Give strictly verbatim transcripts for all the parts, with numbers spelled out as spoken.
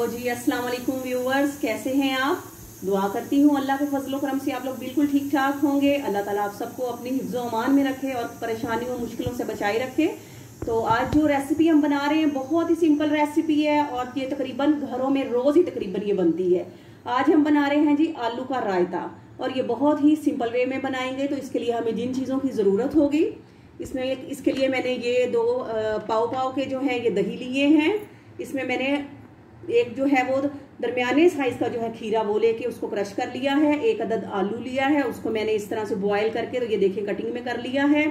तो जी अस्सलाम वालेकुम व्यूवर्स, कैसे हैं आप? दुआ करती हूँ अल्लाह के फजलो करम से आप लोग बिल्कुल ठीक ठाक होंगे। अल्लाह ताला आप सबको अपनी हिफ्ज़ो अमान में रखे और परेशानियों मुश्किलों से बचाए रखे। तो आज जो रेसिपी हम बना रहे हैं बहुत ही सिंपल रेसिपी है और ये तकरीबन घरों में रोज़ ही तकरीबन ये बनती है। आज हम बना रहे हैं जी आलू का रायता और ये बहुत ही सिंपल वे में बनाएंगे। तो इसके लिए हमें जिन चीज़ों की ज़रूरत होगी इसमें इसके लिए मैंने ये दो पाव पाव के जो हैं ये दही लिए हैं। इसमें मैंने एक जो है वो दरमियाने साइज का जो है खीरा वो लेके उसको क्रश कर लिया है। एक अदद आलू लिया है, उसको मैंने इस तरह से बॉयल करके तो ये देखिए कटिंग में कर लिया है।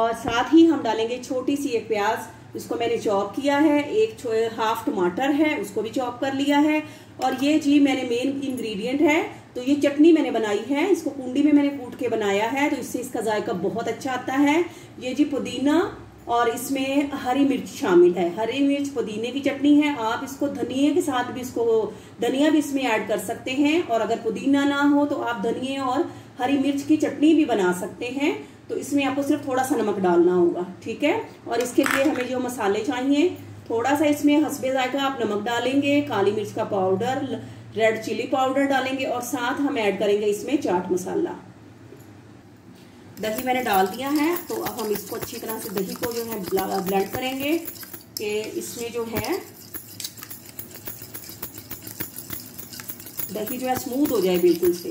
और साथ ही हम डालेंगे छोटी सी एक प्याज, इसको मैंने चॉप किया है। एक हाफ टमाटर है, उसको भी चॉप कर लिया है। और ये जी मैंने मेन इंग्रेडिएंट है, तो ये चटनी मैंने बनाई है, इसको कुंडी में मैंने कूट के बनाया है, तो इससे इसका जायका बहुत अच्छा आता है। ये जी पुदीना और इसमें हरी मिर्च शामिल है। हरी मिर्च पुदीने की चटनी है, आप इसको धनिया के साथ भी इसको धनिया भी इसमें ऐड कर सकते हैं। और अगर पुदीना ना हो तो आप धनिया और हरी मिर्च की चटनी भी बना सकते हैं। तो इसमें आपको सिर्फ थोड़ा सा नमक डालना होगा, ठीक है। और इसके लिए हमें जो मसाले चाहिए थोड़ा सा इसमें हस्बे जायका आप नमक डालेंगे, काली मिर्च का पाउडर, रेड चिली पाउडर डालेंगे और साथ हम ऐड करेंगे इसमें चाट मसाला। दही मैंने डाल दिया है, तो अब हम इसको अच्छी तरह से दही को जो है ब्लेंड करेंगे कि इसमें जो है दही जो है स्मूथ हो जाए बिल्कुल से।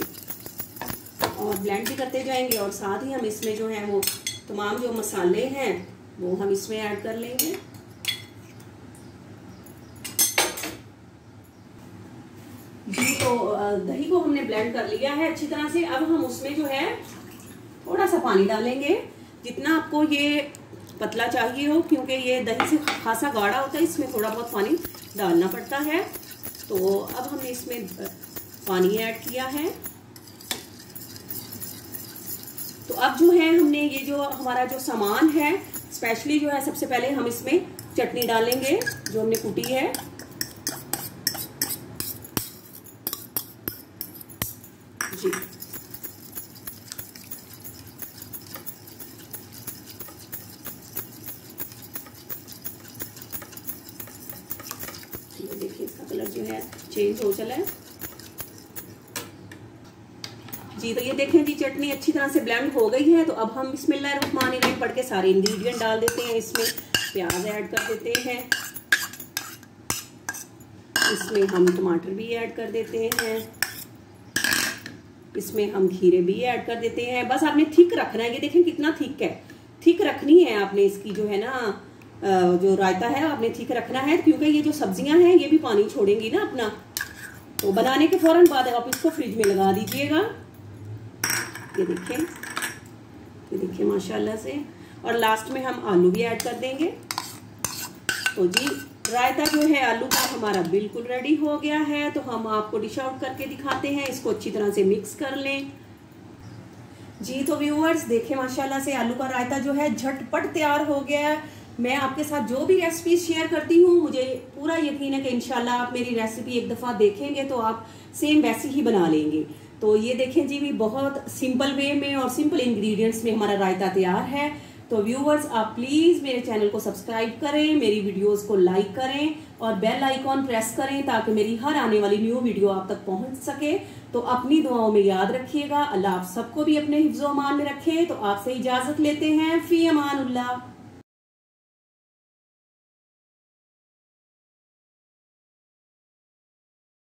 और ब्लेंड भी करते जाएंगे और साथ ही हम इसमें जो है वो तमाम जो मसाले हैं वो हम इसमें ऐड कर लेंगे। जी तो दही को हमने ब्लेंड कर लिया है अच्छी तरह से। अब हम उसमें जो है थोड़ा सा पानी डालेंगे, जितना आपको ये पतला चाहिए हो, क्योंकि ये दही से खासा गाढ़ा होता है, इसमें थोड़ा बहुत पानी डालना पड़ता है। तो अब हमने इसमें पानी ऐड किया है। तो अब जो है हमने ये जो हमारा जो सामान है स्पेशली जो है सबसे पहले हम इसमें चटनी डालेंगे जो हमने कूटी है। जी देखिए इसका कलर जो है चेंज हो चला है। जी तो ये देखें जी चटनी अच्छी तरह से ब्लेंड हो गई है। तो अब हम बिस्मिल्लाहिर्रहमानिर्रहीम पढ़ के सारे इंग्रेडिएंट डाल देते हैं। इसमें प्याज ऐड कर देते हैं, इसमें हम टमाटर भी ऐड कर देते हैं, इसमें हम खीरे भी ऐड कर देते हैं। बस आपने थिक रखना है, ये देखें कितना थिक है, थिक रखनी है आपने इसकी जो है ना जो रायता है आपने ठीक रखना है, क्योंकि ये जो सब्जियां हैं ये भी पानी छोड़ेंगी ना अपना। तो बनाने के फौरन बाद आप इसको फ्रिज में लगा दीजिएगा। ये देखें, ये देखें माशाल्लाह से। और लास्ट में हम आलू भी ऐड कर देंगे। तो जी रायता जो है आलू का हमारा बिल्कुल रेडी हो गया है। तो हम आपको डिश आउट करके दिखाते हैं, इसको अच्छी तरह से मिक्स कर लें। जी तो व्यूअर्स देखें माशाल्लाह से आलू का रायता जो है झटपट तैयार हो गया है। मैं आपके साथ जो भी रेसिपी शेयर करती हूँ मुझे पूरा यकीन है कि इंशाल्लाह आप मेरी रेसिपी एक दफ़ा देखेंगे तो आप सेम वैसी ही बना लेंगे। तो ये देखें जी भी बहुत सिंपल वे में और सिंपल इंग्रेडिएंट्स में हमारा रायता तैयार है। तो व्यूवर्स आप प्लीज़ मेरे चैनल को सब्सक्राइब करें, मेरी वीडियोस को लाइक करें और बेल आइकॉन प्रेस करें ताकि मेरी हर आने वाली न्यू वीडियो आप तक पहुंच सके। तो अपनी दुआओं में याद रखिएगा। अल्लाह आप सबको भी अपने हिफ्ज़ो अमान में रखे। तो आपसे इजाज़त लेते हैं। फ़ी अमानुल्लाह।